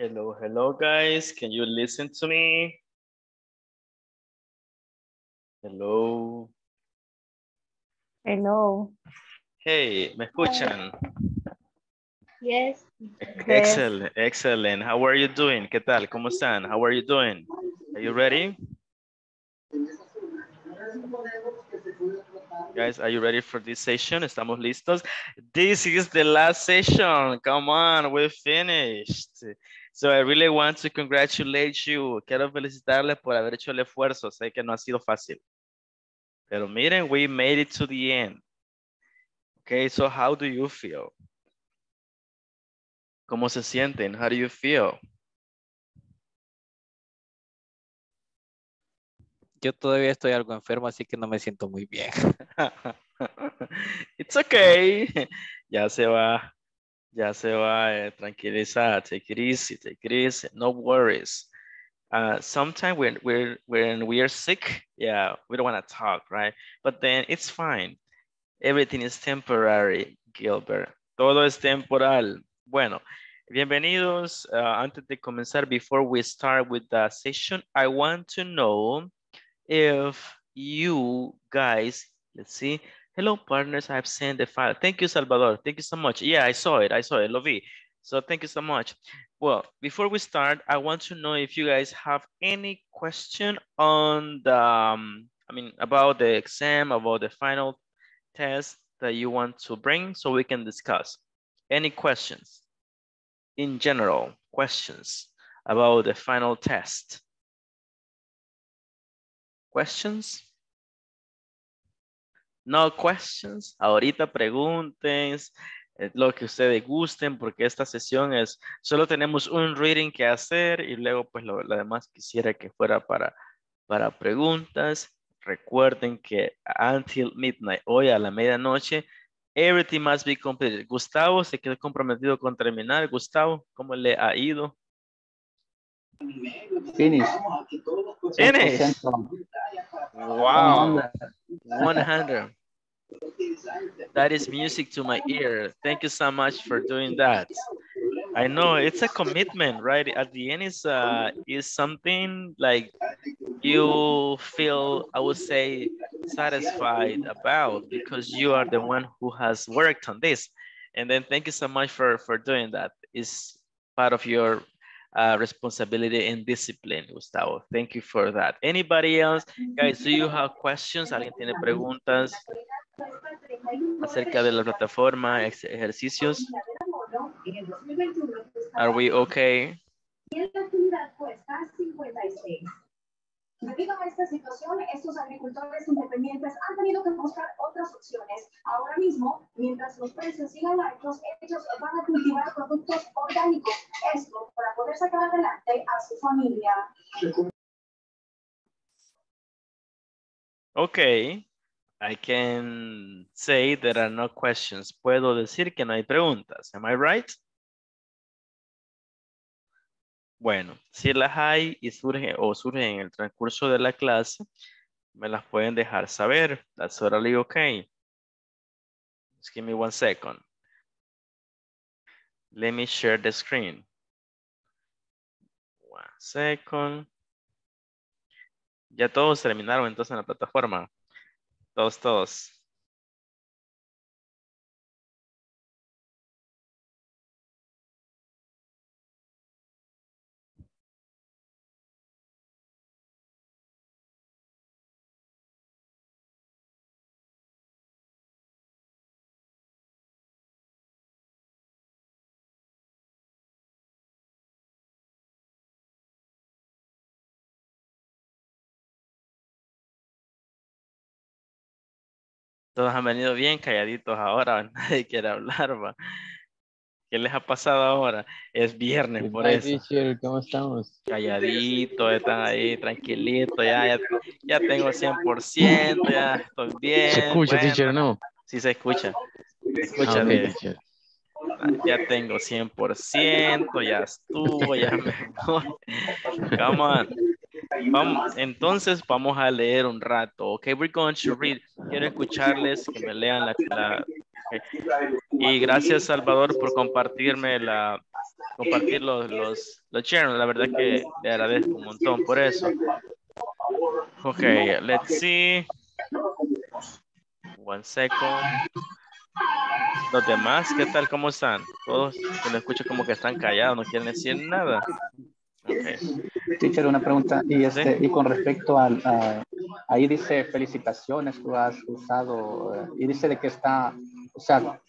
Hello, hello, guys. Can you listen to me? Hello. Hello. Hey, ¿me escuchan? Yes. Excellent, excellent. How are you doing? ¿Qué tal? ¿Cómo están? How are you doing? Are you ready? Guys, are you ready for this session? ¿Estamos listos? This is the last session. Come on, we finished. So I really want to congratulate you. Quiero felicitarles por haber hecho el esfuerzo. Sé que no ha sido fácil. Pero miren, we made it to the end. Okay, so how do you feel? ¿Cómo se sienten? How do you feel? Yo todavía estoy algo enfermo, así que no me siento muy bien. It's okay. Ya se va, tranquiliza. Take it easy, no worries. Sometimes when we are sick, yeah, we don't want to talk, right? But then it's fine. Everything is temporary, Gilbert. Todo es temporal. Bueno, bienvenidos. Antes de comenzar, before we start with the session, I want to know if you guys, let's see. Hello, partners, I have sent the file. Thank you, Salvador. Thank you so much. Yeah, I saw it, Lovi. So thank you so much. Well, before we start, I want to know if you guys have any question on the, I mean, about the exam, about the final test that you want to bring so we can discuss. Any questions? In general, questions about the final test? Questions? No questions. Ahorita pregunten lo que ustedes gusten porque esta sesión es solo tenemos un reading que hacer y luego pues lo demás quisiera que fuera para preguntas. Recuerden que until midnight, hoy a la medianoche, everything must be completed. Gustavo se quedó comprometido con terminar. Gustavo, ¿cómo le ha ido? Finish. Finish. Wow. 100. That is music to my ear. Thank you so much for doing that. I know it's a commitment, right? At the end is something like you feel, I would say, satisfied about because you are the one who has worked on this. And then thank you so much for doing that. It's part of your responsibility and discipline, Gustavo. Thank you for that. Anybody else? Guys, do you have questions? ¿Alguien tiene preguntas acerca de la plataforma, ejercicios? Are we okay? Debido a esta situación, estos agricultores independientes han tenido que buscar otras opciones. Ahora mismo, mientras los precios sigan altos, ellos van a cultivar productos orgánicos. Esto para poder sacar adelante a su familia. Okay, I can say there are no questions. Puedo decir que no hay preguntas. Am I right? Bueno, si las hay y surgen en el transcurso de la clase, me las pueden dejar saber. That's totally okay. Just give me 1 second. Let me share the screen. 1 second. Ya todos terminaron entonces en la plataforma. Todos. Todos han venido bien calladitos ahora, nadie quiere hablar, va. ¿Qué les ha pasado ahora? Es viernes, por eso. Teacher, ¿cómo estamos? Calladitos, están ahí, tranquilitos, ya tengo 100%, ya estoy bien. ¿Se escucha, bueno, teacher, no? Sí, se escucha, okay, teacher. Ya tengo 100%, ya estuvo, ya mejor. Come on. Entonces vamos a leer un rato. Okay, we're going to read. Quiero escucharles que me lean la... Okay. Y gracias, Salvador, por compartirme compartir los shares. La verdad que le agradezco un montón por eso. Ok, let's see. One second. Los demás, ¿qué tal? ¿Cómo están? Todos que lo escucho como que están callados, no quieren decir nada. Okay. Teacher, una pregunta. Y, ¿sí? Y con respecto al... ahí dice felicitaciones, tú has usado... y dice de que está... O sea,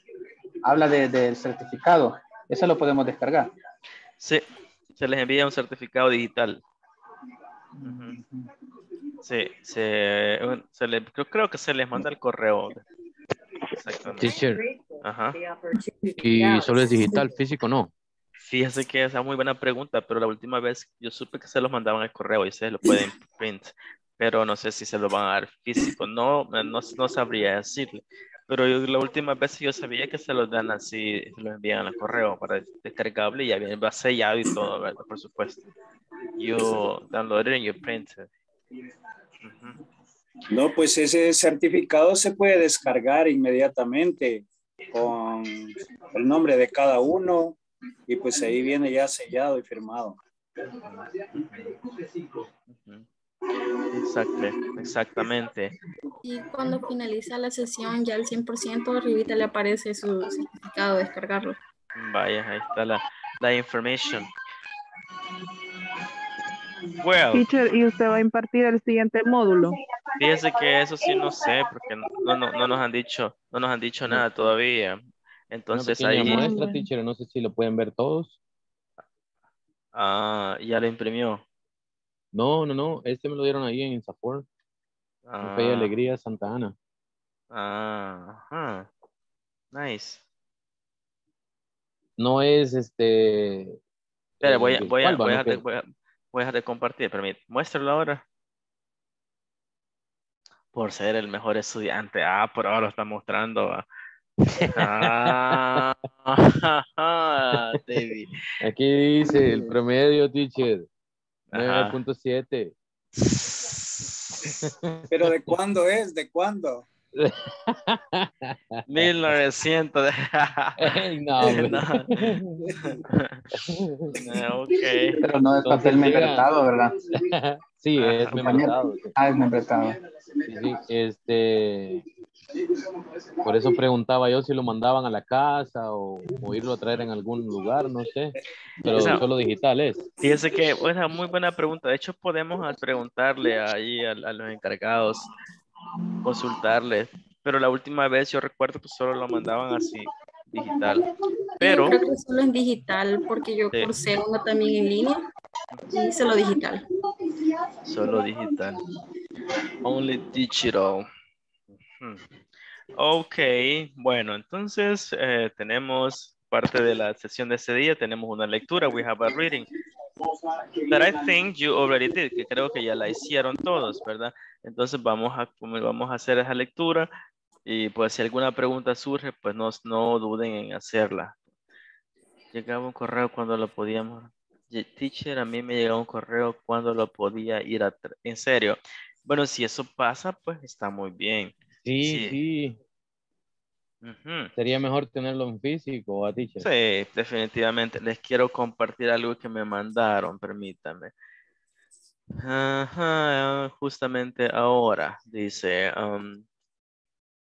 habla del certificado. ¿Eso lo podemos descargar? Sí, se les envía un certificado digital. Sí, creo que se les manda el correo. Teacher, ajá. ¿Y solo es digital, físico no? Fíjese que esa es muy buena pregunta, pero la última vez yo supe que se los mandaban al correo y se lo pueden print, pero no sé si se lo van a dar físico, no sabría decirle, pero yo, la última vez yo sabía que se los dan así, se los envían al correo para descargable y ya viene sellado y todo, ¿verdad? Por supuesto. You download it and you print it. No, pues ese certificado se puede descargar inmediatamente con el nombre de cada uno y pues ahí viene ya sellado y firmado. Exactamente. Y cuando finaliza la sesión ya al 100% arribita le aparece su certificado, descargarlo. Vaya, ahí está la información. Well, teacher, ¿y usted va a impartir el siguiente módulo? Fíjese que eso sí no sé, porque no nos han dicho nada todavía. Entonces ahí... muestra, teacher, no sé si lo pueden ver todos. Ah, ¿ya lo imprimió? No, este me lo dieron ahí en Insaford. En Alegría, Santa Ana. Ajá. Nice. No es Espera, voy a dejar de compartir, permítame. Muéstralo ahora. Por ser el mejor estudiante. Ah, por ahora lo está mostrando. David. Aquí dice el promedio, teacher. 9.7. ¿Pero de cuándo es? ¿De cuándo? 1900. No, okay. Pero no es papel membretado, ¿verdad? Sí, es membretado. Ah, es membretado. Sí, por eso preguntaba yo si lo mandaban a la casa o irlo a traer en algún lugar, no sé. Pero solo digital es. Fíjense que es una muy buena pregunta. De hecho, podemos preguntarle ahí a los encargados, consultarles, pero la última vez yo recuerdo que solo lo mandaban así digital, pero yo creo que solo en digital, porque yo cursé uno también en línea y solo digital. Only digital. Ok, bueno, entonces tenemos parte de la sesión de ese día, tenemos una lectura, we have a reading that I think you already did, que creo que ya la hicieron todos, ¿verdad? Entonces vamos a hacer esa lectura y pues si alguna pregunta surge, pues no duden en hacerla. Llegaba un correo cuando lo podíamos. Teacher, a mí me llegaba un correo cuando lo podía ir a... En serio. Bueno, si eso pasa, pues está muy bien. Sí. Sería mejor tenerlo en físico, ¿a teacher? Sí, definitivamente. Les quiero compartir algo que me mandaron, permítame. Justamente ahora dice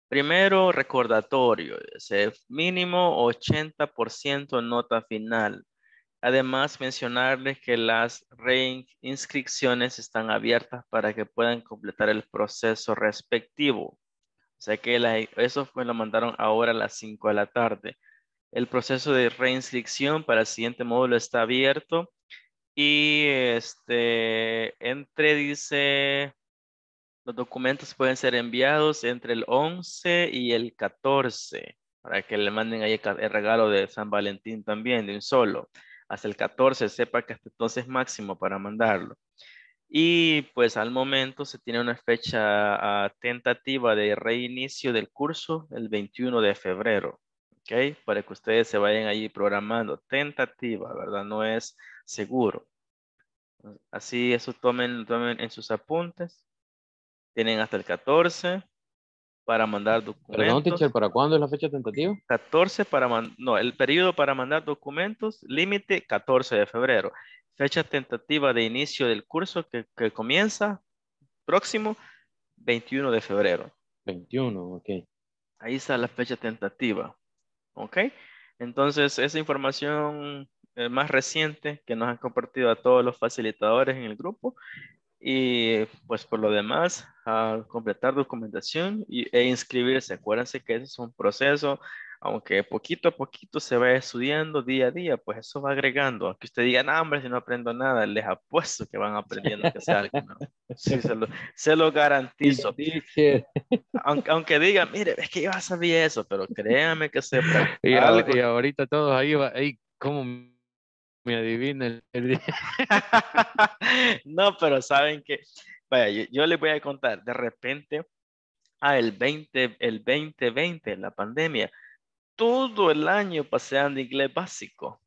primero recordatorio, dice, mínimo 80% nota final. Además mencionarles que las reinscripciones están abiertas para que puedan completar el proceso respectivo. O sea que eso me lo mandaron ahora a las 5 de la tarde. El proceso de reinscripción para el siguiente módulo está abierto. Y dice, los documentos pueden ser enviados entre el 11 y el 14, para que le manden ahí el regalo de San Valentín también, de un solo. Hasta el 14, sepa que hasta entonces máximo para mandarlo. Y pues al momento se tiene una fecha tentativa de reinicio del curso, el 21 de febrero. ¿Ok? Para que ustedes se vayan allí programando. Tentativa, ¿verdad? No es seguro. Así eso tomen en sus apuntes. Tienen hasta el 14 para mandar documentos. Perdón, teacher, ¿para cuándo es la fecha tentativa? 14 para mandar, no, el periodo para mandar documentos, límite 14 de febrero. Fecha tentativa de inicio del curso que comienza próximo 21 de febrero. 21, ok. Ahí está la fecha tentativa, ok. Entonces, esa información más reciente que nos han compartido a todos los facilitadores en el grupo. Y pues por lo demás, a completar documentación e inscribirse. Acuérdense que ese es un proceso, aunque poquito a poquito se va estudiando día a día, pues eso va agregando. Aunque usted diga, no, hombre, si no aprendo nada, les apuesto que van aprendiendo que sea algo, ¿no? Sí, se lo garantizo. Aunque diga, mire, es que yo ya sabía eso, pero créame que se practica algo. Y ahorita todos ahí va, ahí como... Me adivina el... No, pero saben que vaya, yo les voy a contar de repente el 2020, la pandemia, todo el año paseando inglés básico,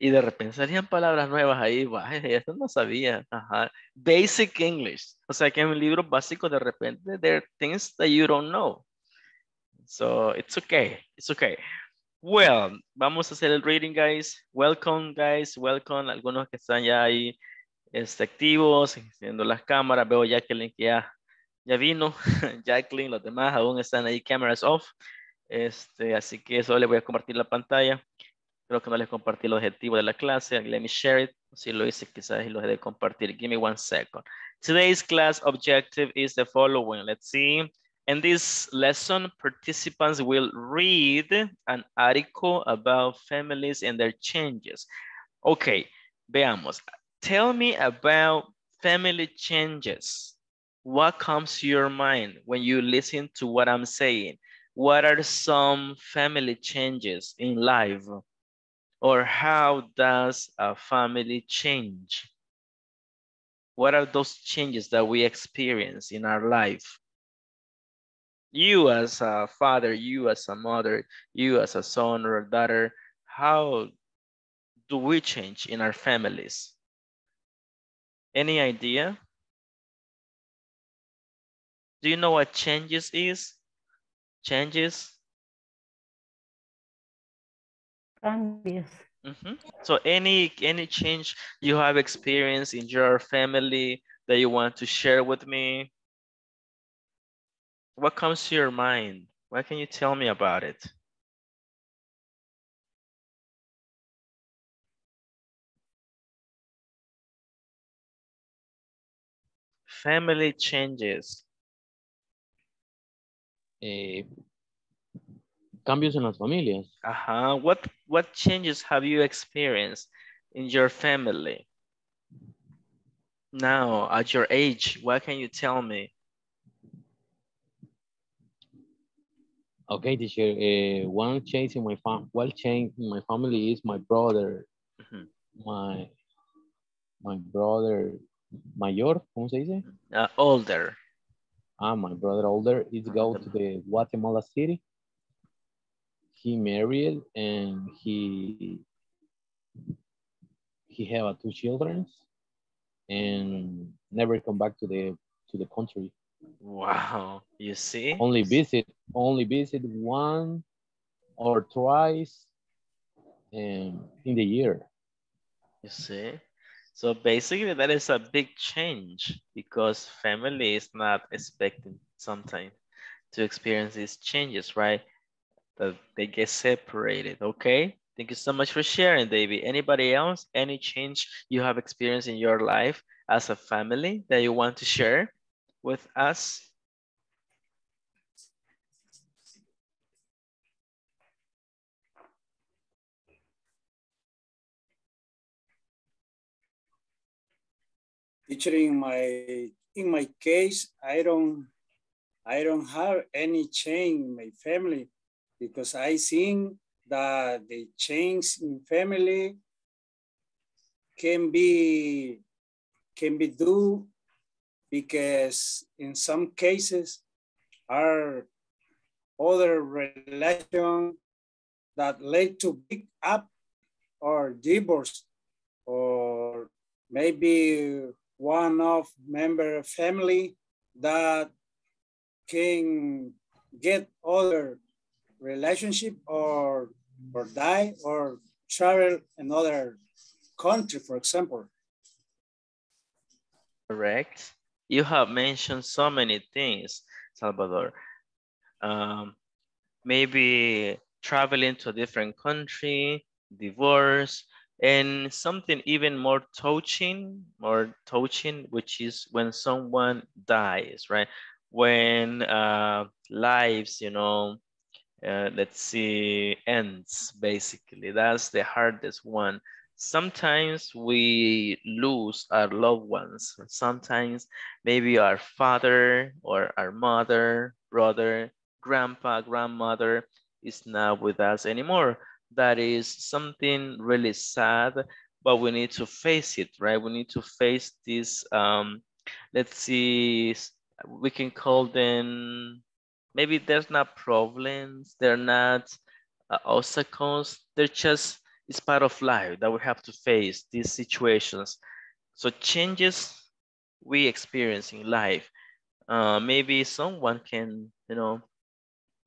y de repente salían palabras nuevas ahí, eso no sabía. Ajá. Basic English, o sea que en libros básicos de repente there are things that you don't know, so it's okay. Well, vamos a hacer el reading, guys, welcome, algunos que están ya ahí activos, enciendo las cámaras, veo Jacqueline que ya vino, Jacqueline, los demás aún están ahí, cameras off, así que solo les voy a compartir la pantalla, creo que no les compartí el objetivo de la clase, let me share it, si lo hice quizás lo he de compartir, give me one second. Today's class objective is the following, let's see. In this lesson, participants will read an article about families and their changes. Okay, veamos. Tell me about family changes. What comes to your mind when you listen to what I'm saying? What are some family changes in life? Or how does a family change? What are those changes that we experience in our life? You as a father, you as a mother, you as a son or a daughter, how do we change in our families? Any idea? Do you know what changes is? Changes? Cambios. Mm-hmm. So any change you have experienced in your family that you want to share with me? What comes to your mind? What can you tell me about it? Family changes. Cambios en las familias. Uh-huh. What changes have you experienced in your family? Now, at your age, what can you tell me? Okay, teacher, one change in my family is my brother. Mm-hmm. My brother mayor, ¿cómo se dice? Older. My brother older is go to the Guatemala City. He married and he have two children and never come back to the country. Wow, you see? Only visit one or twice in the year. You see? So basically that is a big change because family is not expecting sometimes to experience these changes, right? That they get separated, okay? Thank you so much for sharing, David. Anybody else? Any change you have experienced in your life as a family that you want to share with us? Teacher, in my case, I don't have any change in my family because I think that the change in family can be due because in some cases are other relations that lead to pick up or divorce, or maybe one of member of family that can get other relationship or die or travel another country, for example. Correct. You have mentioned so many things, Salvador. Maybe traveling to a different country, divorce, and something even more touching, which is when someone dies, right? When lives, you know, let's see, ends, basically. That's the hardest one. Sometimes we lose our loved ones. Sometimes maybe our father or our mother, brother, grandpa, grandmother is not with us anymore. That is something really sad, but we need to face it, right? We need to face this, let's see, we can call them, maybe there's not problems, they're not obstacles, they're just, it's part of life that we have to face these situations. So changes we experience in life, maybe someone can, you know,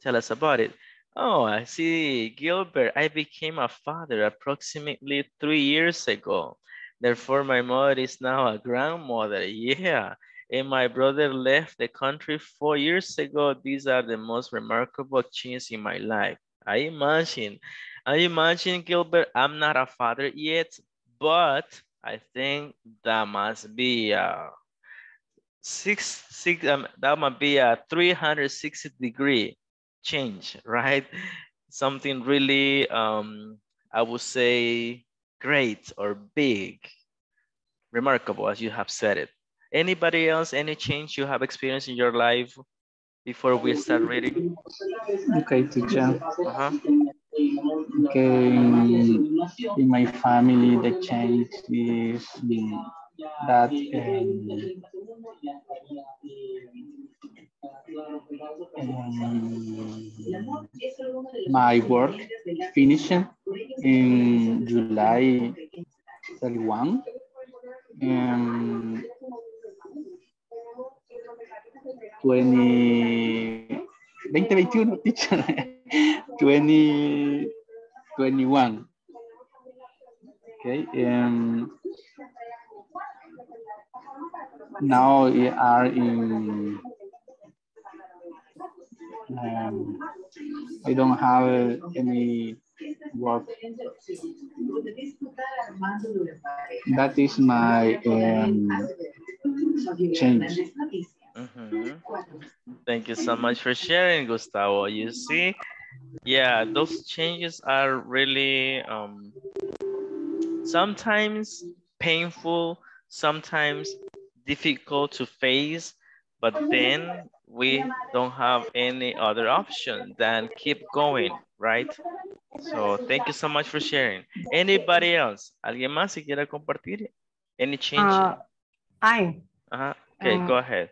tell us about it. Oh, I see, Gilbert, I became a father approximately 3 years ago. Therefore, my mother is now a grandmother. Yeah, and my brother left the country 4 years ago. These are the most remarkable changes in my life. I imagine, Gilbert, I'm not a father yet, but I think that must be a 360 degree change, right? Something really, I would say, great or big, remarkable, as you have said it. Anybody else, any change you have experienced in your life before we start reading? Okay, teacher. Okay, in my family, the change is that my work finished in July 31. And 2021, teacher. 2021. Okay. Now we are in. I don't have any work. That is my change. Mm-hmm. Thank you so much for sharing, Gustavo. You see, yeah, those changes are really sometimes painful, sometimes difficult to face, but then we don't have any other option than keep going, right? So thank you so much for sharing. Anybody else? ¿Alguien más si quiere compartir? Any change? I. Okay, go ahead.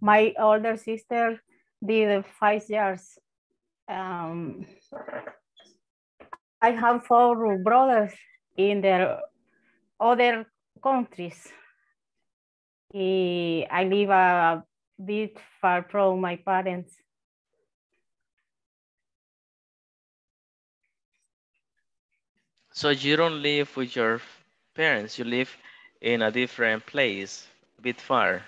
My older sister did 5 years. I have four brothers in their other countries. I live a bit far from my parents. So you don't live with your parents, you live in a different place, a bit far.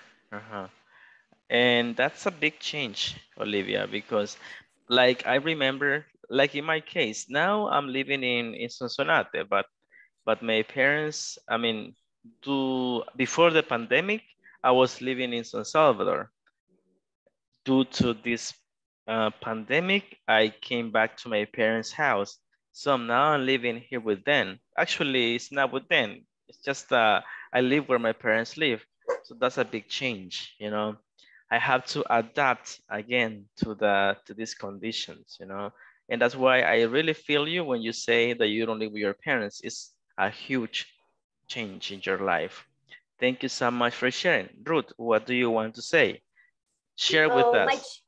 And that's a big change, Olivia, because like I remember, like in my case, now I'm living in Sonsonate, but my parents, I mean, before the pandemic, I was living in San Salvador. Due to this pandemic, I came back to my parents' house. So now I'm living here with them. Actually, it's not with them. It's just I live where my parents live. So that's a big change, you know. I have to adapt again to these conditions, you know. And that's why I really feel you when you say that you don't live with your parents. It's a huge change in your life. Thank you so much for sharing. Ruth, what do you want to say? Share with us.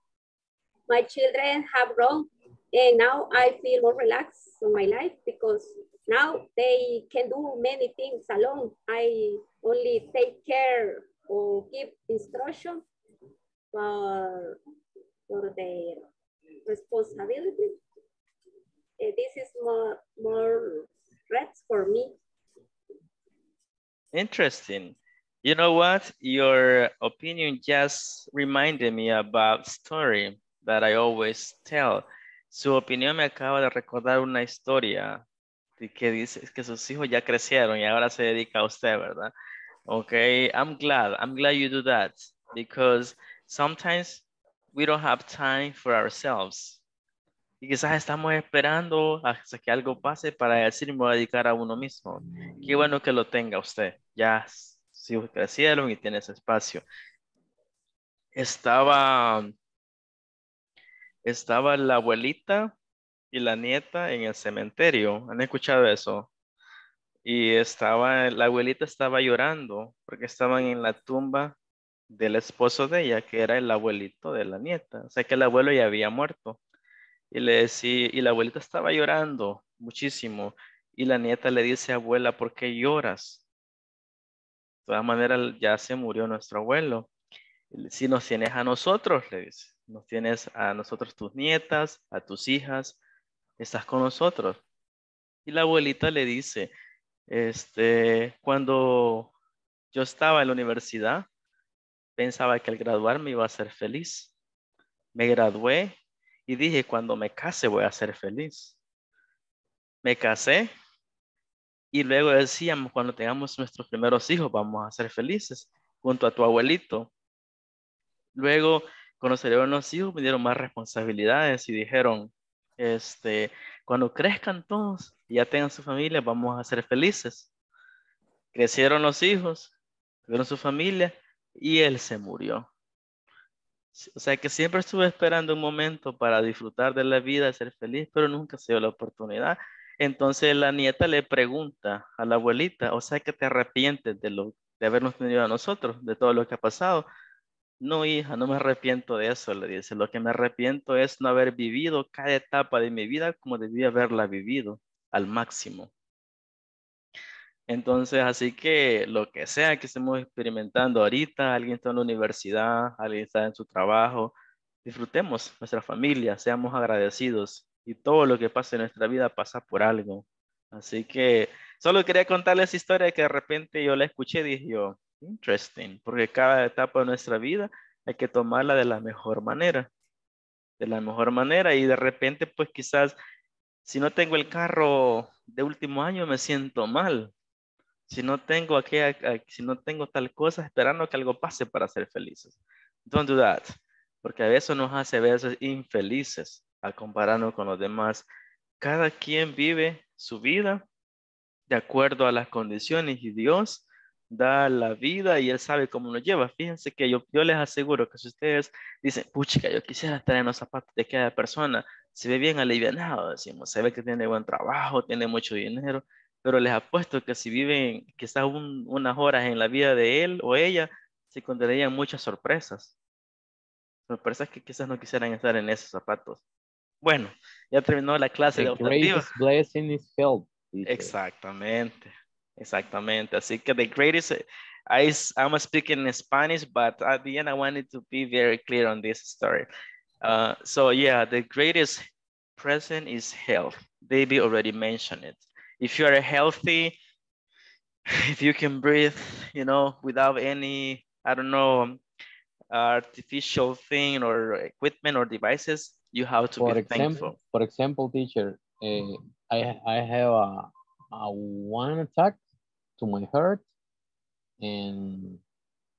My children have grown and now I feel more relaxed in my life because now they can do many things alone. I only take care or give instruction for their responsibility. This is more threats for me. Interesting. You know what? Your opinion just reminded me about story that I always tell. Su opinión me acaba de recordar una historia de que dice que sus hijos ya crecieron y ahora se dedica a usted, ¿verdad? Okay, I'm glad you do that because sometimes we don't have time for ourselves. Y quizás estamos esperando hasta que algo pase para decir, me voy a dedicar a uno mismo. Qué bueno que lo tenga usted. Ya, si crecieron y tiene ese espacio. Estaba la abuelita y la nieta en el cementerio. ¿Han escuchado eso? Y la abuelita estaba llorando porque estaban en la tumba del esposo de ella, que era el abuelito de la nieta. O sea que el abuelo ya había muerto. Y le decía, y la abuelita estaba llorando muchísimo. Y la nieta le dice, abuela, ¿por qué lloras? De todas maneras, ya se murió nuestro abuelo. Si nos tienes a nosotros, le dice. Nos tienes a nosotros, tus nietas, a tus hijas, estás con nosotros. Y la abuelita le dice, cuando yo estaba en la universidad, pensaba que al graduarme iba a ser feliz. Me gradué y dije, cuando me case voy a ser feliz. Me casé y luego decíamos, cuando tengamos nuestros primeros hijos vamos a ser felices junto a tu abuelito. Luego, cuando salieron los hijos, me dieron más responsabilidades y dijeron, cuando crezcan todos y ya tengan su familia, vamos a ser felices. Crecieron los hijos, tuvieron su familia y él se murió. O sea que siempre estuve esperando un momento para disfrutar de la vida, ser feliz, pero nunca se dio la oportunidad. Entonces la nieta le pregunta a la abuelita, o sea que te arrepientes de habernos tenido a nosotros, de todo lo que ha pasado. No, hija, no me arrepiento de eso, le dice. Lo que me arrepiento es no haber vivido cada etapa de mi vida como debía haberla vivido, al máximo. Entonces, así que lo que sea que estemos experimentando ahorita, alguien está en la universidad, alguien está en su trabajo, disfrutemos nuestra familia, seamos agradecidos. Y todo lo que pasa en nuestra vida pasa por algo. Así que solo quería contarles esa historia que de repente yo la escuché y dije yo, interesting, porque cada etapa de nuestra vida hay que tomarla de la mejor manera y de repente pues quizás si no tengo el carro de último año me siento mal, si no tengo tal cosa esperando que algo pase para ser felices. Don't do that, porque a veces nos hace veces infelices al compararnos con los demás. Cada quien vive su vida de acuerdo a las condiciones y Dios da la vida y él sabe cómo nos lleva. Fíjense que yo les aseguro que si ustedes dicen, puchica, yo quisiera estar en los zapatos de cada persona, se ve bien alivianado, decimos, se ve que tiene buen trabajo, tiene mucho dinero, pero les apuesto que si viven quizás unas horas en la vida de él o ella, se encontrarían muchas sorpresas que quizás no quisieran estar en esos zapatos. Bueno, ya terminó la clase de optativa. Exactamente. Así que the greatest, I'm speaking in Spanish, but at the end I wanted to be very clear on this story. So yeah, the greatest present is health. Baby already mentioned it. If you are healthy, if you can breathe, without any, artificial thing or equipment or devices, you have to be thankful. For example, teacher, I have a one attack to my heart and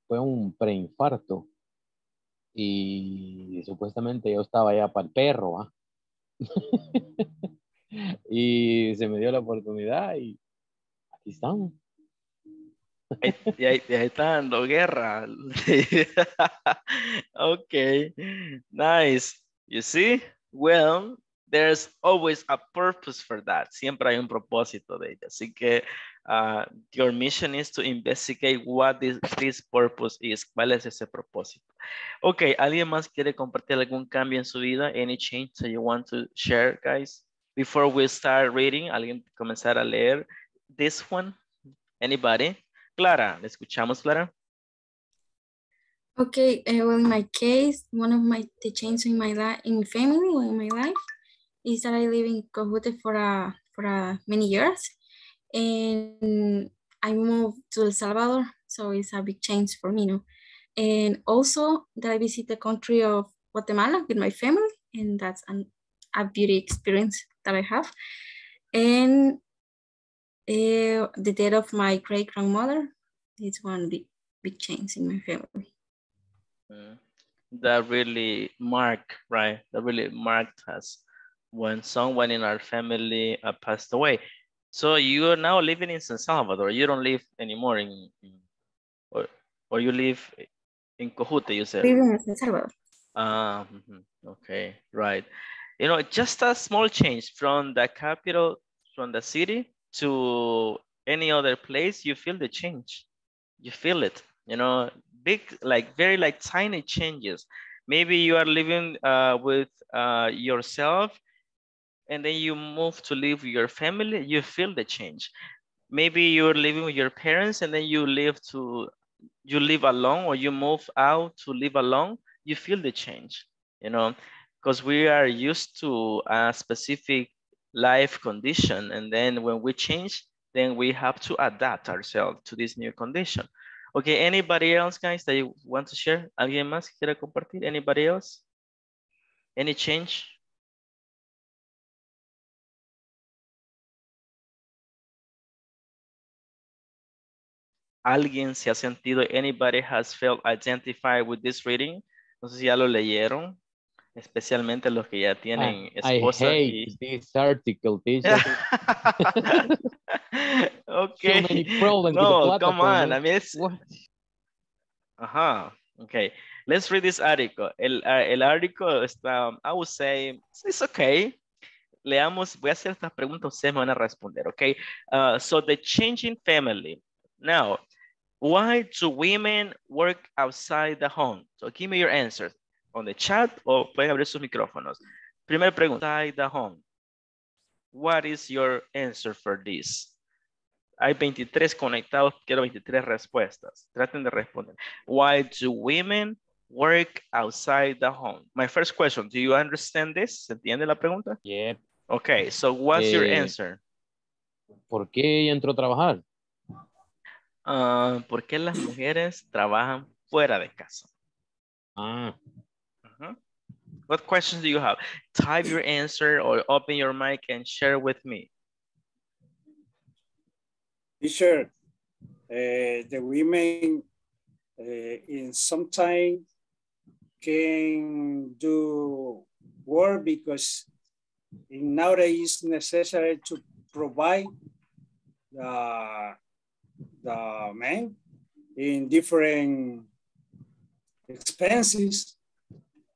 fue un preinfarto y supuestamente yo estaba ya para el perro, y se me dio la oportunidad y aquí estamos. Ahí está dando guerra. Okay, nice. You see? Well, there's always a purpose for that. Siempre hay un propósito de ella. Así que your mission is to investigate what this purpose is. ¿Cuál es ese propósito? Okay, ¿alguien más quiere compartir algún cambio en su vida? Any change that you want to share, guys? Before we start reading, ¿alguien comenzar a leer this one? Anybody? Clara, ¿le escuchamos, Clara? Okay, well, in my case, one of the changes in my life, in family, or in my life, is that I live in Cojute for many years, and I moved to El Salvador, so it's a big change for me, you know? And also that I visit the country of Guatemala with my family, and that's a beauty experience that I have. And the death of my great-grandmother is one big change in my family. That really marked, right? That really marked us when someone in our family passed away. So you are now living in San Salvador. You don't live anymore or you live in Cojute, you said? Living in San Salvador. Okay, right. You know, just a small change from the capital, from the city to any other place, you feel the change. You feel it, you know, big, like very like tiny changes. Maybe you are living with yourself, and then you move to live with your family, you feel the change. Maybe you're living with your parents, and then you live alone, or you move out to live alone, you feel the change, you know, because we are used to a specific life condition. And then when we change, then we have to adapt ourselves to this new condition. Okay, anybody else, guys, that you want to share? ¿Alguien más quiera compartir? Anybody else? Any change? ¿Alguien se ha sentido? Anybody has felt identified with this reading? No sé si ya lo leyeron, especialmente los que ya tienen esposa. I hate this article, teacher. Okay. So many problems. No, come on. I mean, it's... Okay. Let's read this article. El article está, I would say, it's okay. Leamos, voy a hacer estas preguntas, ustedes me van a responder, okay? So the changing family. Now, why do women work outside the home? So give me your answers on the chat, or pueden abrir sus micrófonos. Primera pregunta, outside the home. What is your answer for this? Hay 23 conectados, quiero 23 respuestas. Traten de responder. Why do women work outside the home? My first question, do you understand this? ¿Se entiende la pregunta? Yeah. Okay, so what's your answer? ¿Por qué ella entró a trabajar? ¿Por qué las mujeres trabajan fuera de casa? What questions do you have? Type your answer or open your mic and share with me. Teacher, the women in some time can do work because nowadays it's necessary to provide the men in different expenses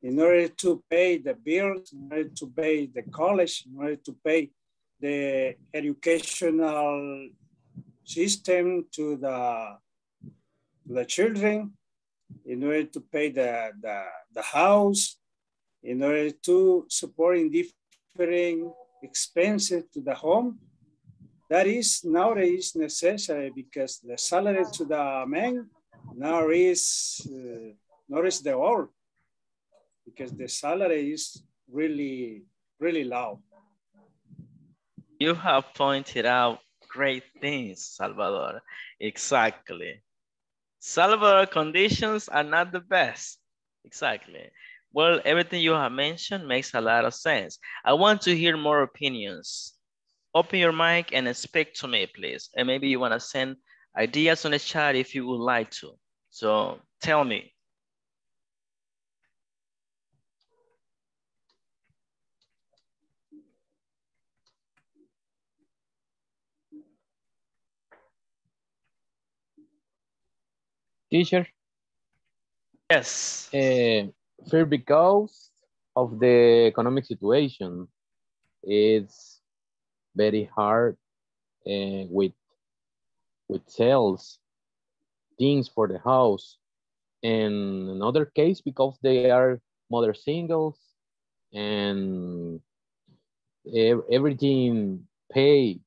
in order to pay the bills, in order to pay the college, in order to pay the educational system to the children, in order to pay the house, in order to support in different expenses to the home. That is nowadays necessary because the salary to the men now is the old, because the salary is really, really low. You have pointed out great things, Salvador. Exactly. Salvador conditions are not the best. Exactly. Well, everything you have mentioned makes a lot of sense. I want to hear more opinions. Open your mic and speak to me, please. And maybe you want to send ideas on the chat if you would like to. So tell me. Teacher? Yes. Fear because of the economic situation. It's very hard with sales, things for the house. And another case because they are mother singles and everything pay,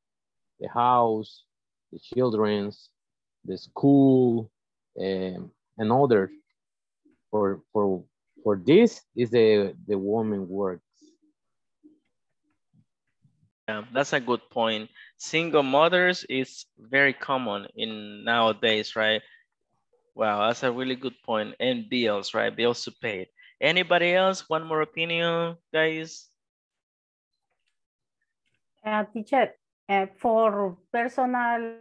the house, the children's, the school, and other. for this is the woman works. Yeah, that's a good point. Single mothers is very common in nowadays, right? Wow, that's a really good point. And bills, right? Bills to pay. Anybody else? One more opinion, guys? Teacher, for personal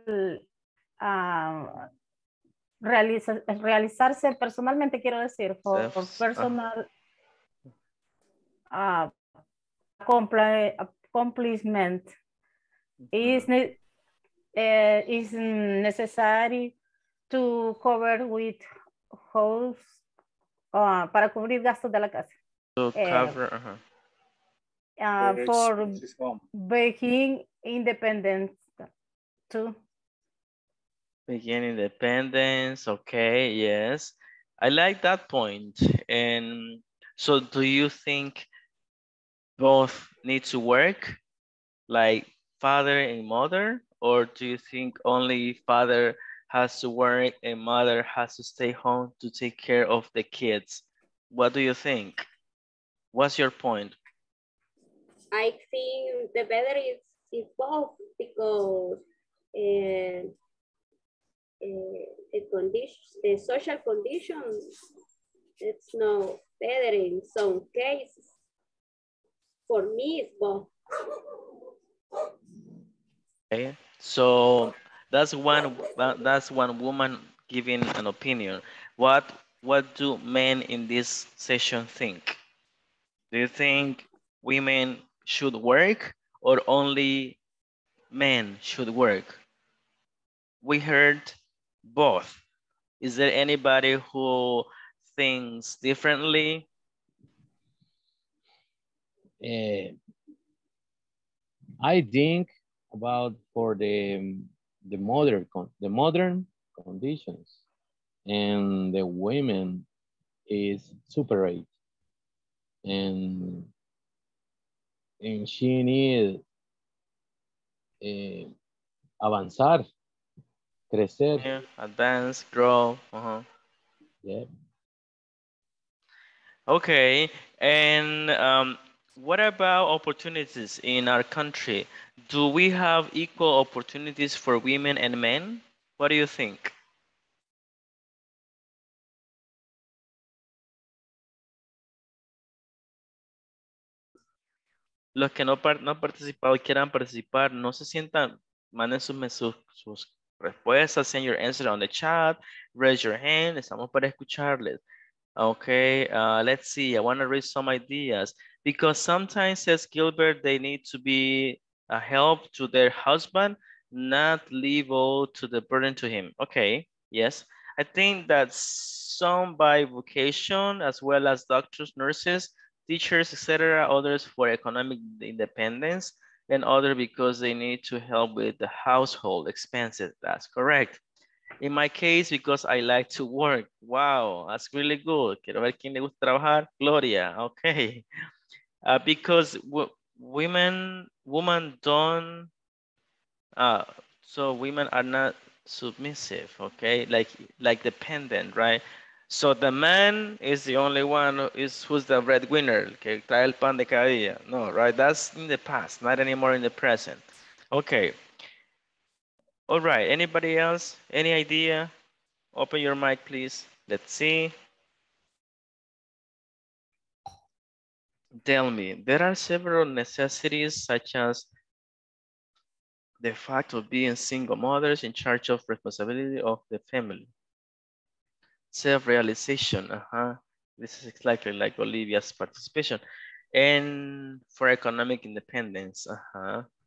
realizarse personalmente, quiero decir, for personal accomplishment, is necessary to cover with house, para cubrir gastos de la casa. To cover, for being independent too. Begin independence, okay, yes. I like that point. And so do you think both need to work, like father and mother, or do you think only father has to work and mother has to stay home to take care of the kids? What do you think? What's your point? I think the better is both, because the social conditions, it's no better in some cases. For me, it's both. Okay, so that's one woman giving an opinion. What do men in this session think? Do you think women should work or only men should work? We heard both. Is there anybody who thinks differently? I think about for the modern conditions, and the women is separate, and she needs avanzar, crecer, yeah, advance, grow. Yeah. Okay, and what about opportunities in our country? Do we have equal opportunities for women and men? What do you think? Los que no han participado, quieran participar, no se sientan, manden sus respuestas, send your answer on the chat, raise your hand, estamos para escucharles. Okay, let's see, I want to read some ideas. Because sometimes, says Gilbert, they need to be a help to their husband, not leave all to the burden to him. Okay, yes. I think that some by vocation, as well as doctors, nurses, teachers, etc., others for economic independence, and others because they need to help with the household expenses. That's correct. In my case, because I like to work. Wow, that's really good. Quiero ver quién le gusta trabajar. Gloria, okay. Because women don't, so women are not submissive, okay? Like dependent, right? So the man is the only one who's the breadwinner, que trae el pan de cada día. No, right? That's in the past, not anymore in the present. Okay. All right, anybody else? Any idea? Open your mic, please. Let's see. Tell me, there are several necessities such as the fact of being single mothers in charge of responsibility of the family. Self-realization, This is exactly like Olivia's participation. And for economic independence,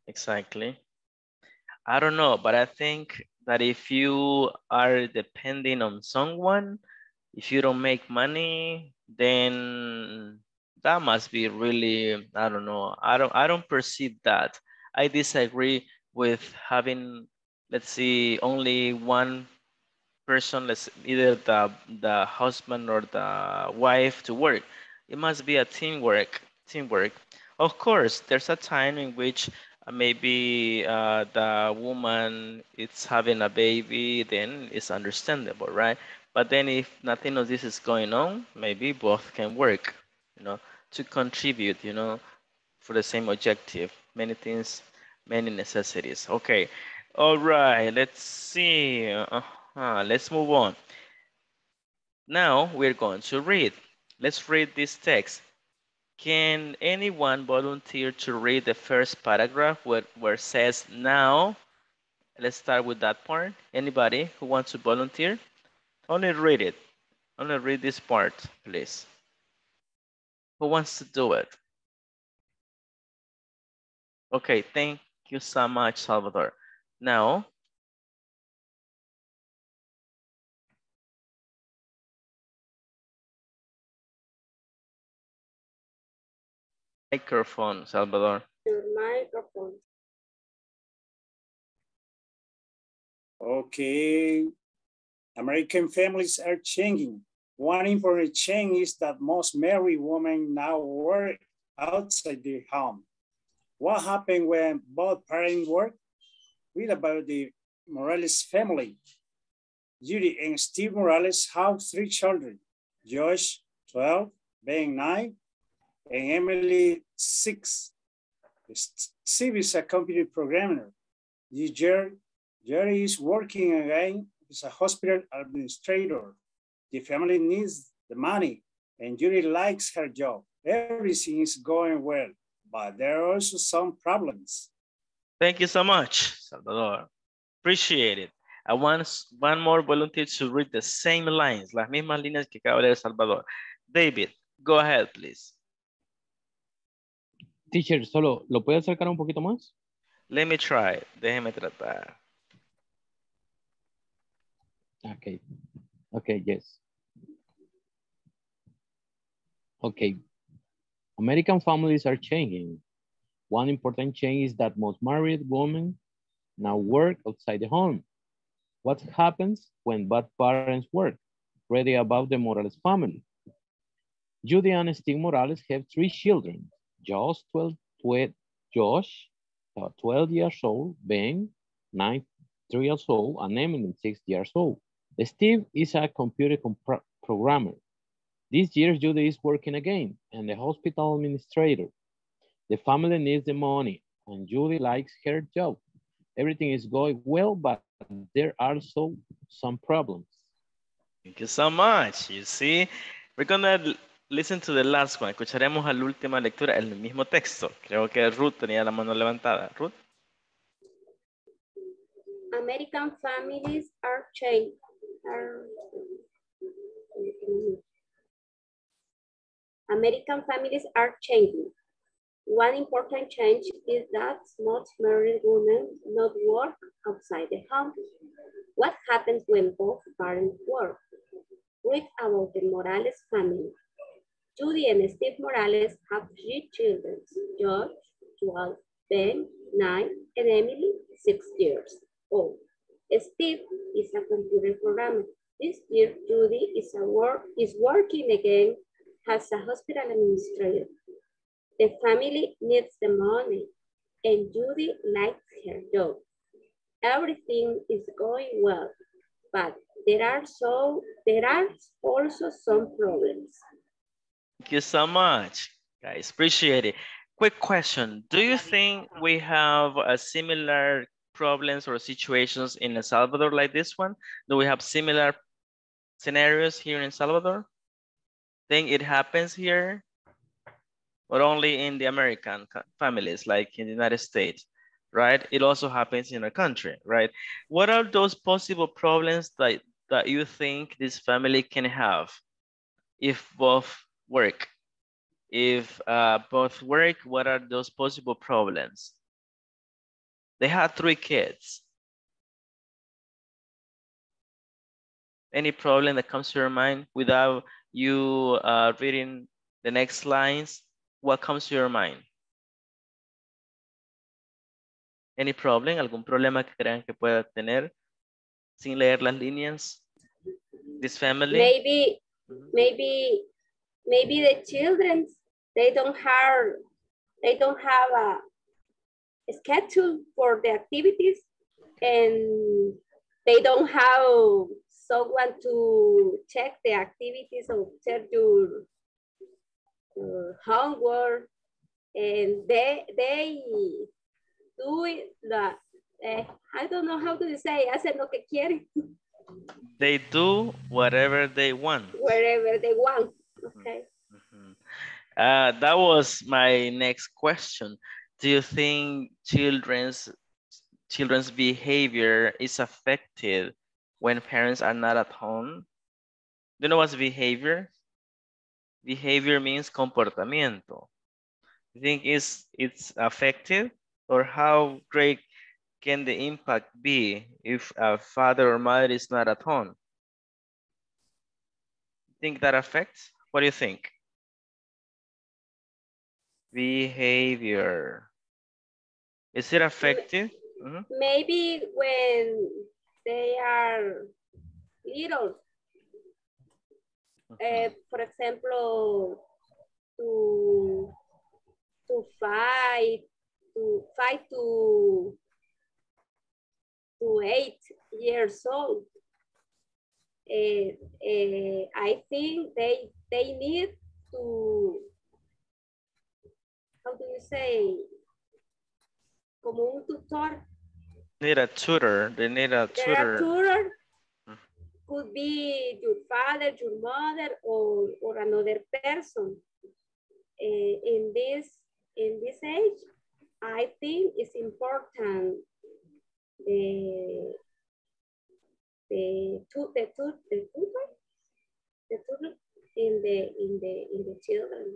exactly. I don't know, but I think that if you are depending on someone, if you don't make money, then that must be really, I don't know. I don't perceive that. I disagree with having, let's see, only one person, either the husband or the wife to work. It must be a teamwork. Of course, there's a time in which maybe the woman is having a baby, then it's understandable, right? But then if nothing of this is going on, maybe both can work, you know, to contribute, you know, for the same objective. Many things, many necessities. Okay. All right. Let's see. Let's move on. Now we're going to read. Let's read this text. Can anyone volunteer to read the first paragraph where it says now? Let's start with that part. Anybody who wants to volunteer? Only read it. Only read this part, please. Who wants to do it? Okay, thank you so much, Salvador. Now, microphone, Salvador. Your microphone. Okay. American families are changing. One important change is that most married women now work outside their home. What happened when both parents work? Read about the Morales family. Judy and Steve Morales have 3 children. Josh, 12, Ben, 9, and Emily, 6. Steve is a computer programmer. This year, Jerry is working again as a hospital administrator. The family needs the money, and Judy likes her job. Everything is going well, but there are also some problems. Thank you so much, Salvador. Appreciate it. I want one more volunteer to read the same lines, las mismas líneas que acaba de leer Salvador. David, go ahead, please. Teacher, solo, ¿lo puede acercar un poquito más? Let me try. Déjeme tratar. Okay. Okay, yes. Okay. American families are changing. One important change is that most married women now work outside the home. What happens when both parents work? Read about the Morales family. Judy and Steve Morales have 3 children. Josh, 12 years old, Ben, 3 years old, and Emily, 6 years old. Steve is a computer programmer. This year, Judy is working again and the hospital administrator. The family needs the money and Judy likes her job. Everything is going well, but there are also some problems. Thank you so much. You see, we're gonna listen to the last one. Escucharemos a la última lectura el mismo texto. Creo que Ruth tenía la mano levantada. Ruth? American families are changing. American families are changing. One important change is that most married women not work outside the home. What happens when both parents work? Read about the Morales family. Judy and Steve Morales have 3 children, George, 12, Ben, 9, and Emily, 6 years old. Steve is a computer programmer. This year, Judy is working again as a hospital administrator. The family needs the money, and Judy likes her job. Everything is going well, but there are also some problems. Thank you so much, guys. Appreciate it. Quick question. Do you think we have a similar problems or situations in El Salvador like this one? Do we have similar scenarios here in El Salvador? Think it happens here? But only in the American families, like in the United States, right? It also happens in our country, right? What are those possible problems that you think this family can have if both work? If both work, what are those possible problems? They had 3 kids. Any problem that comes to your mind without you reading the next lines? What comes to your mind? Any problem? ¿Algún problema que crean que pueda tener sin leer las líneas? This family? Maybe the children, they don't have a schedule for the activities, and they don't have someone to check the activities or check your homework, and they do it. I don't know how to say, hacen lo que quieren. They do whatever they want. Wherever they want, okay. Mm-hmm. That was my next question. Do you think children's behavior is affected when parents are not at home? Do you know what's behavior? Behavior means comportamiento. You think it's affected, or how great can the impact be if a father or mother is not at home? Think that affects? What do you think? Behavior. Is it affected? Mm-hmm. Maybe when they are little. Mm-hmm. For example, to 8 years old. I think they need to, how do you say, como un tutor. Need a tutor, they need a tutor. A tutor could be your father, your mother, or another person. In this age, I think it's important the tutor in the children.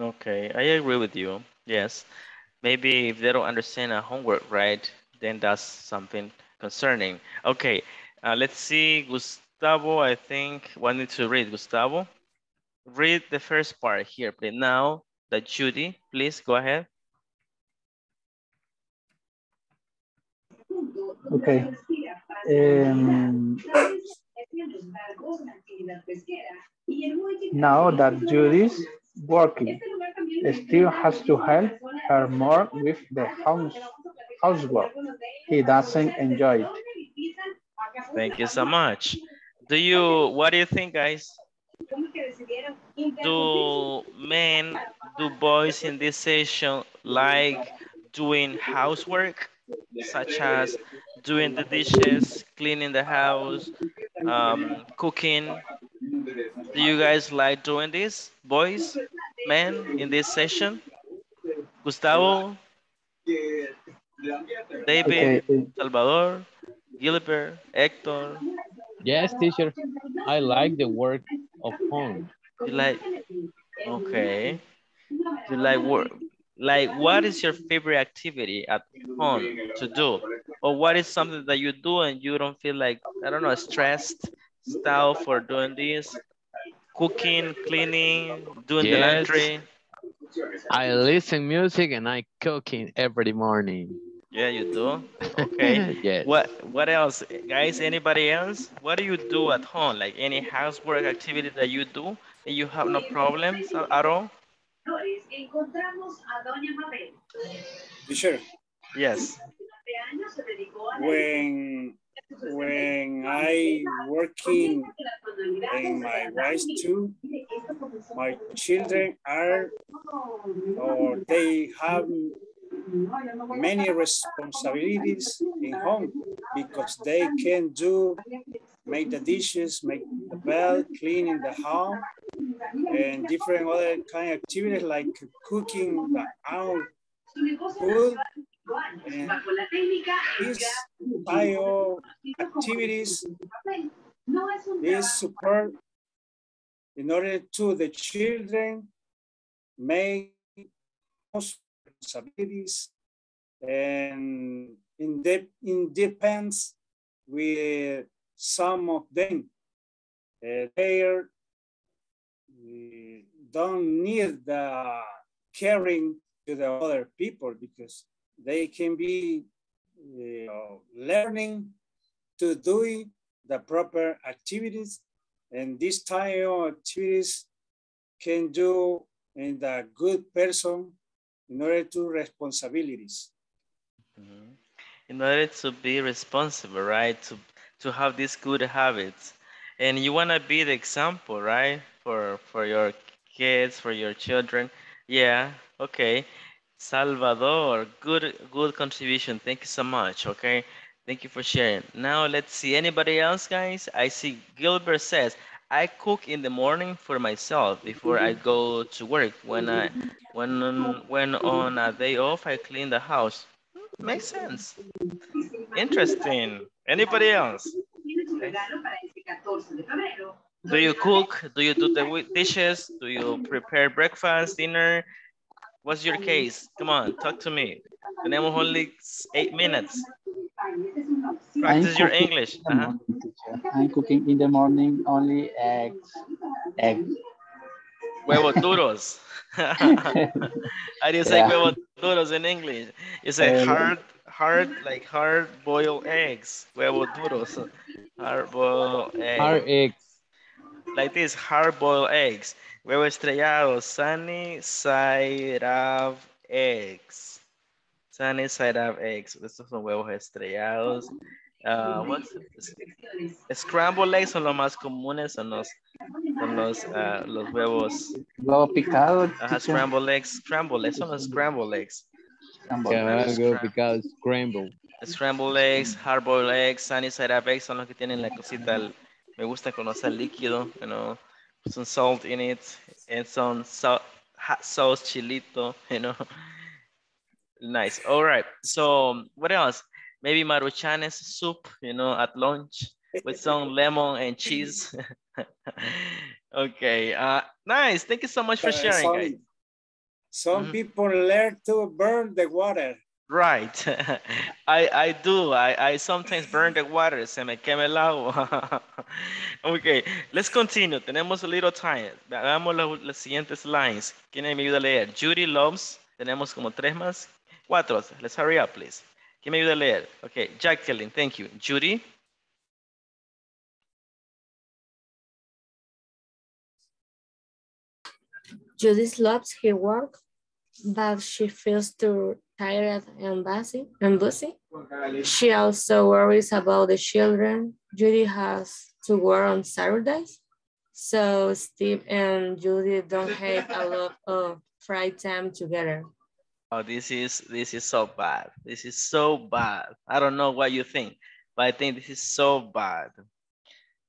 Okay, I agree with you. Yes, maybe if they don't understand a homework right, then that's something concerning. Okay, let's see. Gustavo, I think, wanted to read. Gustavo, read the first part here, please. Now that Judy, please go ahead. Okay. Now that Judy's working, Steve has to help her more with the housework. He doesn't enjoy it. Thank you so much. What do you think, guys? Do boys in this session like doing housework, such as doing the dishes, cleaning the house, cooking? Do you guys like doing this, boys, men, in this session? Gustavo, David, okay. Salvador, Gilbert, Hector. Yes, teacher, I like the work of home. You like, okay. You like work. Like, what is your favorite activity at home to do? Or what is something that you do and you don't feel like, I don't know, stressed stuff for doing this? Cooking, cleaning, doing the laundry. I listen music and I cooking every morning. Yeah, you do? Okay. Yes. What else? Guys, anybody else? What do you do at home? Like any housework activity that you do and you have no problems at all? Sure. Yes. When I working and my wife too, my children are, or they have many responsibilities in home because they can do, make the dishes, make the bed, cleaning the house, and different other kind of activities like cooking the own food, and these bio activities, this support in order to the children make responsibilities and independence with some of them. They don't need the caring to the other people because they can be learning to do the proper activities, and these type of activities can do in the good person in order to responsibilities. Mm-hmm. In order to be responsible, right? To to have these good habits. And you want to be the example, right? For your kids, for your children. Yeah, okay. Salvador, good contribution. Thank you so much, okay? Thank you for sharing. Now let's see, anybody else, guys? I see Gilbert says, I cook in the morning for myself before I go to work. When on a day off, I clean the house. Makes sense. Interesting. Anybody else? Do you cook? Do you do the dishes? Do you prepare breakfast, dinner? What's your case? Come on, talk to me. Tenemos only 8 minutes. Practice your English. I'm cooking in the morning only eggs. Huevos duros. How do you say huevos duros in English? It's a hard boiled eggs. Huevos duros. Hard boiled eggs. Hard eggs. Like this, hard boiled eggs. Huevo estrellado, sunny side up eggs. Sunny side up eggs. Estos son huevos estrellados. Scrambled eggs son los más comunes, son los huevos. Huevo picado. Scrambled eggs, son los scrambled eggs. Scrambled eggs, hard boiled eggs, sunny side up eggs son los que tienen la cosita. Me gusta conocer líquido, you know, some salt in it, and some hot sauce, chilito, you know. Nice. All right. So what else? Maybe Maruchanes soup, you know, at lunch with some lemon and cheese. Okay. Nice. Thank you so much for sharing, guys. Some people learn to burn the water. Right. I do. I sometimes burn the water. Se me quema el agua. Okay, let's continue. Tenemos a little time. Veamos las siguientes lines. ¿Quién me ayuda a leer? Judy loves. Tenemos como 3 más. 4. Let's hurry up, please. ¿Quién me ayuda a leer? Okay, Jacqueline, thank you. Judy. Judy loves her work, but she feels too tired and busy. She also worries about the children. Judy has to work on Saturdays, so Steve and Judy don't have a lot of free time together. Oh, this is so bad. This is so bad. I don't know what you think, but I think this is so bad.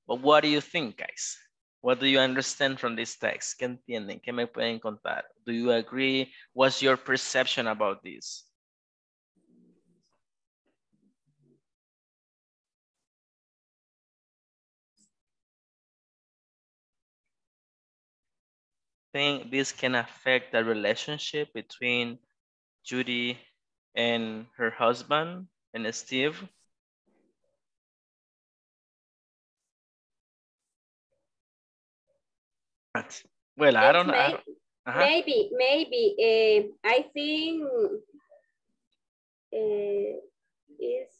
But what do you think, guys? What do you understand from this text? ¿Qué entienden? ¿Qué me pueden contar? Do you agree? What's your perception about this? I think this can affect the relationship between Judy and her husband and Steve. Well, yes, I don't know. Maybe. I think is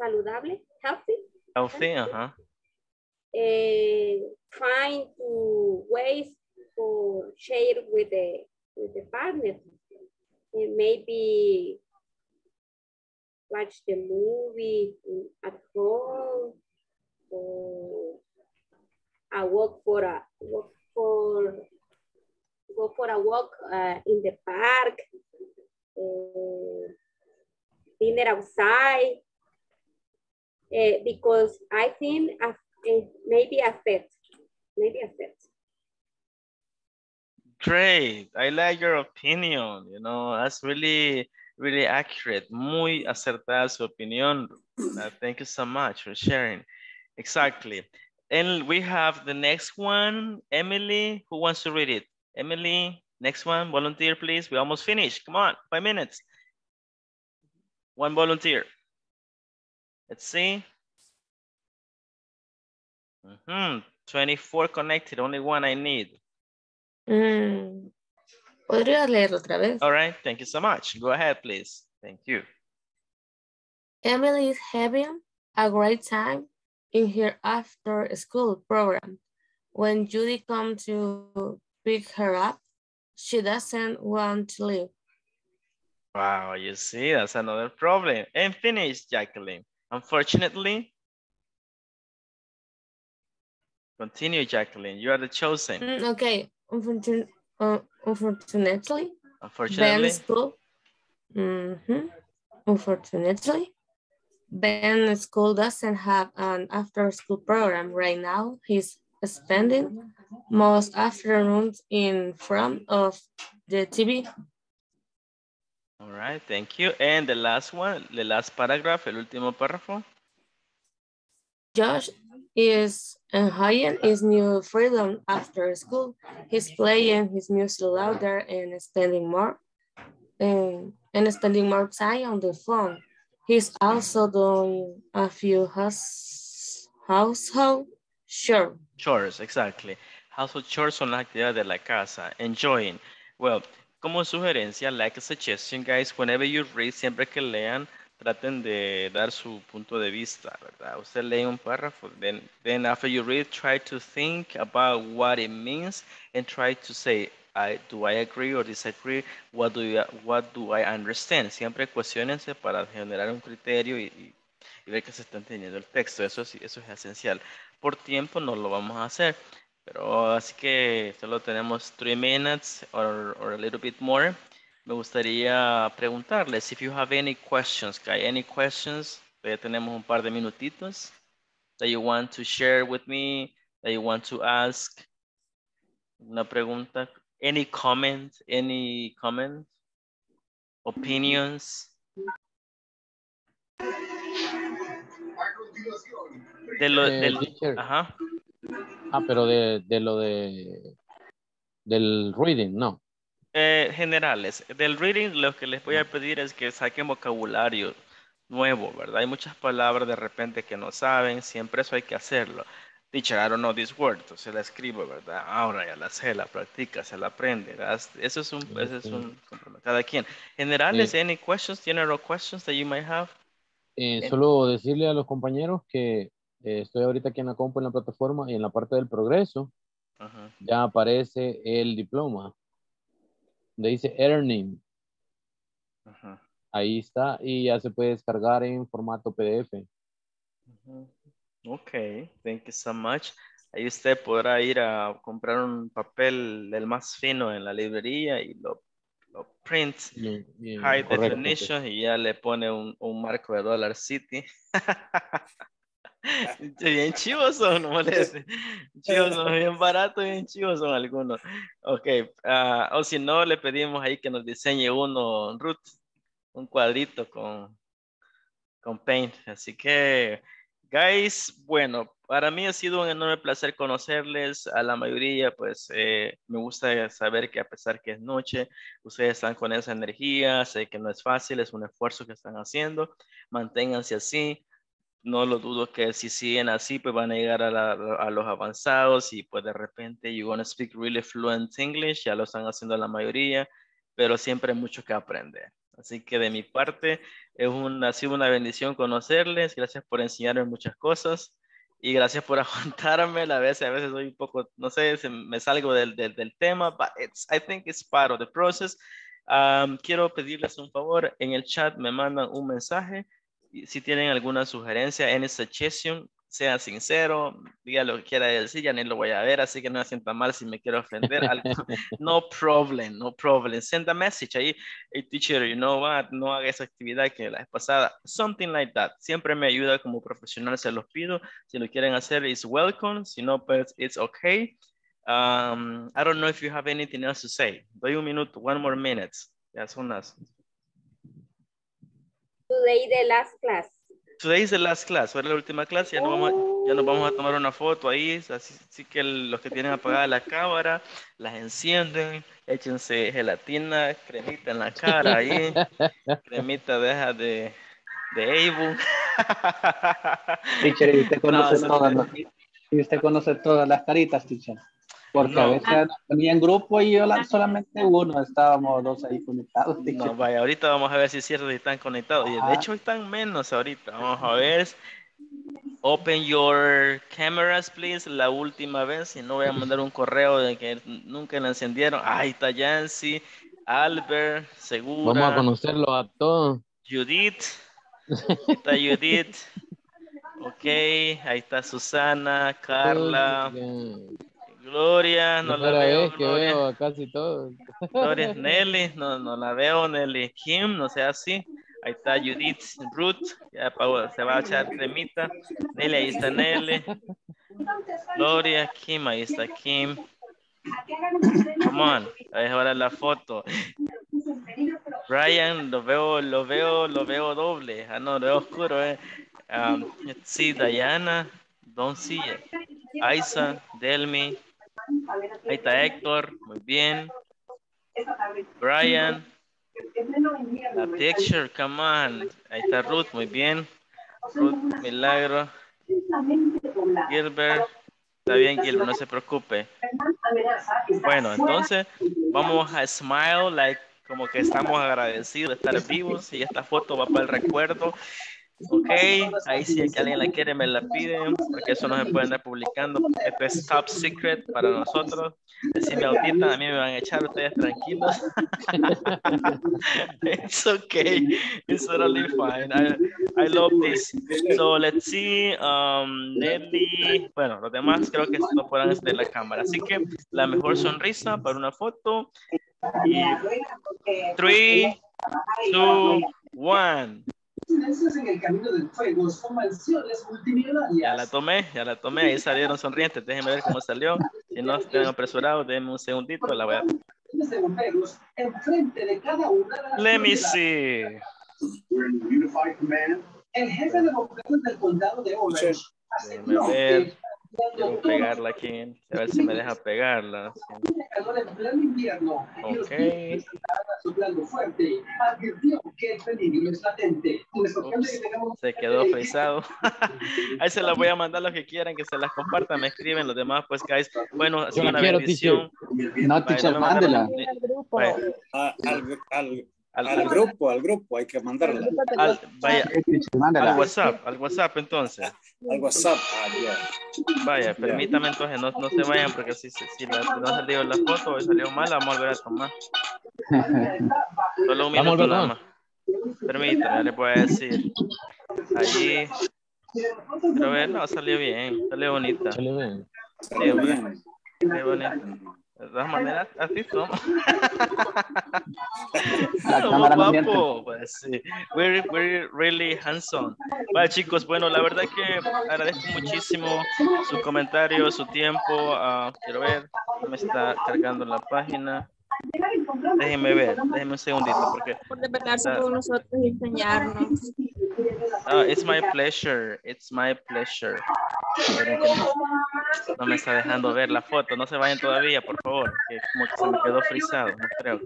saludable, healthy. Healthy, trying to ways to share with the partner. Maybe watch the movie at home, or go for a walk in the park, dinner outside, because I think maybe a fit. Great, I like your opinion. You know, that's really, really accurate. Muy acertada su opinión. Thank you so much for sharing. Exactly. And we have the next one, Emily, who wants to read it? Emily, next one, volunteer, please. We almost finished. Come on, 5 minutes. One volunteer. Let's see. 24 connected, only one I need. ¿Podría leer otra vez? All right, thank you so much. Go ahead, please. Thank you. Emily is having a great time in her after-school program. When Judy comes to pick her up, she doesn't want to leave. Wow, you see, that's another problem. And finish, Jacqueline. Unfortunately. Continue, Jacqueline. You are the chosen. Okay. Unfortunately. Unfortunately. Mm-hmm. Unfortunately, Ben's school doesn't have an after-school program right now. He's spending most afternoons in front of the TV. All right, thank you. And the last one, the last paragraph, el último párrafo. Josh is enjoying his new freedom after school. He's playing his music louder and spending more. And spending more time on the phone. He's also doing a few household chores. Chores, exactly. Household chores son las actividades de la casa. Enjoying. Well, como sugerencia, like a suggestion, guys, whenever you read, siempre que lean, traten de dar su punto de vista, ¿verdad? Usted lee un párrafo, then after you read, try to think about what it means and try to say, do I agree or disagree? What do I understand? Siempre cuestionense para generar un criterio y ver que se está entendiendo el texto. Eso es esencial. Por tiempo no lo vamos a hacer, pero así que solo tenemos 3 minutes or a little bit more. Me gustaría preguntarles if you have any questions. Okay, any questions? Ya tenemos un par de minutitos that you want to share with me, that you want to ask. Una pregunta. Any comment, opinions? Ajá. Ah, pero del reading, no. Generales, del reading lo que les voy a pedir es que saquen vocabulario nuevo, ¿verdad? Hay muchas palabras de repente que no saben, siempre eso hay que hacerlo. Teacher, I don't know this word, entonces la escribo, ¿verdad? Ahora ya la sé, la practica, se la aprende, ¿verdad? Eso es un cada quien. Generales, any questions, general questions that you might have? Solo decirle a los compañeros que estoy ahorita aquí en la compu, en la plataforma, y en la parte del progreso, ya aparece el diploma, donde dice earning. Ahí está, y ya se puede descargar en formato PDF. Okay, thank you so much. Ahí usted podrá ir a comprar un papel del más fino en la librería y lo print, bien, high correcto, definition, y ya le pone un marco de Dollar City. Bien chivos son, no moleste. Chivos son bien baratos, bien chivos son algunos. Okay, o si no, le pedimos ahí que nos diseñe uno, Ruth, un cuadrito con paint. Así que... Guys, bueno, para mí ha sido un enorme placer conocerles. A la mayoría, pues, me gusta saber que a pesar que es noche, ustedes están con esa energía. Sé que no es fácil, es un esfuerzo que están haciendo. Manténganse así. No lo dudo que si siguen así, pues van a llegar a los avanzados y pues de repente you're gonna speak really fluent English. Ya lo están haciendo la mayoría, pero siempre hay mucho que aprender. Así que de mi parte, ha sido una bendición conocerles. Gracias por enseñarme muchas cosas. Y gracias por aguantarme. A veces soy un poco, no sé, me salgo del tema. But I think it's part of the process. Quiero pedirles un favor. En el chat me mandan un mensaje. Si tienen alguna sugerencia, any suggestion, sean sinceros, diga lo que quiera decir, ya ni lo voy a ver, así que no me sienta mal si me quiero ofender. No problem. Send a message ahí, hey, teacher, you know what, no haga esa actividad que la vez pasada. Something like that. Siempre me ayuda como profesional, se los pido. Si lo quieren hacer, it's welcome. Si no, pues, it's okay. I don't know if you have anything else to say. Doy un minuto, one more minute. Ya son las... Today the last class. Today is the last class, ahora la última clase, ya nos vamos a tomar una foto ahí, así que los que tienen apagada la cámara, las encienden, échense gelatina, cremita en la cara ahí, cremita deja de Avon. Teacher, y usted conoce todas las caritas, teacher, porque no. A veces ponía en grupo y yo solamente uno, estábamos dos ahí conectados. No, vaya, ahorita vamos a ver si es cierto que están conectados. Y de hecho están menos ahorita. Vamos a ver. Open your cameras, please. La última vez, si no voy a mandar un correo de que nunca la encendieron. Ahí está Yancy, Albert, Segura. Vamos a conocerlo a todos. Judith. that you did. Okay, ahí está Susana, Carla, Gloria, no la veo. Que Gloria. Veo a casi todos. Gloria, Nelly, no la veo, Nelly, Kim, no sea así. Ahí está Judith, Ruth, ya se va a echar cremita. Nelly, ahí está Nelly. Gloria, Kim, ahí está Kim. Come on, ahora la foto. Brian, lo veo doble. Ah, no, lo veo oscuro, eh. Let's see, Diana, don't see it. Aiza, Delmi, ahí está Héctor, muy bien. Brian, la picture, come on. Ahí está Ruth, muy bien. Ruth, Milagro. Gilbert, está bien, Gilbert, no se preocupe. Bueno, entonces vamos a smile, like, como que estamos agradecidos de estar vivos y esta foto va para el recuerdo. Ok, ahí si sí, alguien la quiere me la piden, porque eso no se puede andar publicando. Esto es top secret para nosotros. Si me auditan, a mí me van a echar, ustedes tranquilos. It's okay, it's totally fine. I love this. So let's see, Nelly, bueno, los demás creo que no podrán estar en la cámara. Así que la mejor sonrisa para una foto. Y 3, 2, 1. En el camino del fuego son mansiones multimillonarias. Ya la tomé, ahí salieron sonrientes, déjenme ver cómo salió, si no estén apresurados, déjenme un segundito, la voy a... Let me see. El jefe de bomberos del condado de Orange aseguró que... Quiero pegarla aquí, a ver si me deja pegarla. Ok. Ups, se quedó frisado. Ahí se las voy a mandar los que quieran, que se las compartan, me escriben los demás, pues guys. Bueno, ha sido una bendición. No, teacher, mándela. Al grupo, hay que mandarla. Al WhatsApp entonces. Al WhatsApp. Vaya, permítame entonces, no se vayan porque si no salió la foto o salió mal, vamos a volver a tomar. Solo un minuto nada más. Permítame, le puedo decir. Allí. Pero ver, no, salió bien, salió bonita. Salió bien. Salió bien. Salió bonita. De todas maneras, así somos. Somos guapos, pues sí. We're really handsome. Bueno, chicos, bueno, la verdad que agradezco muchísimo su comentario, su tiempo. Quiero ver, me está cargando la página. Déjenme ver, déjenme un segundito. Porque, por desvelarse con nosotros y enseñarnos. It's my pleasure, it's my pleasure. No me está dejando ver la foto, no se vayan todavía, por favor, que como que se me quedó frisado, no creo.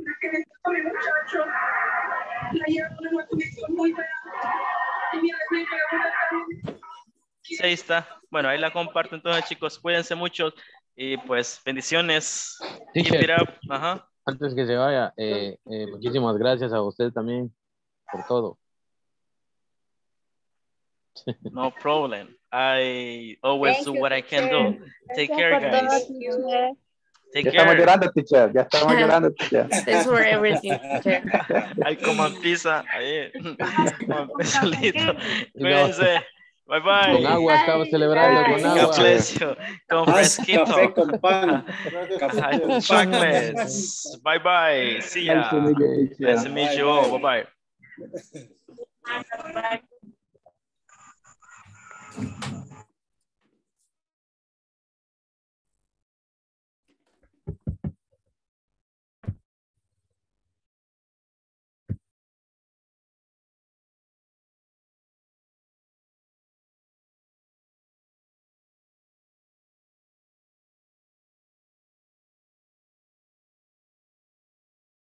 Sí, ahí está. Bueno, ahí la comparto entonces, chicos, cuídense mucho y pues bendiciones. Keep it up. Ajá. Antes que se vaya, muchísimas gracias a usted también por todo. No problem. I always do what I can do. Take care, guys. Take care. Ya estamos llorando, teacher. Ya estamos llorando, teacher. Thanks for everything, teacher. Ay, coman pizza. Ay, coman pizza listo. Cuídense. Bye bye. Con agua estamos celebrando, con agua. God bless you. Con fresquito. Café con pan. Café con chocolates. Bye bye. See ya. Nice to meet you all. Bye bye. Thank you.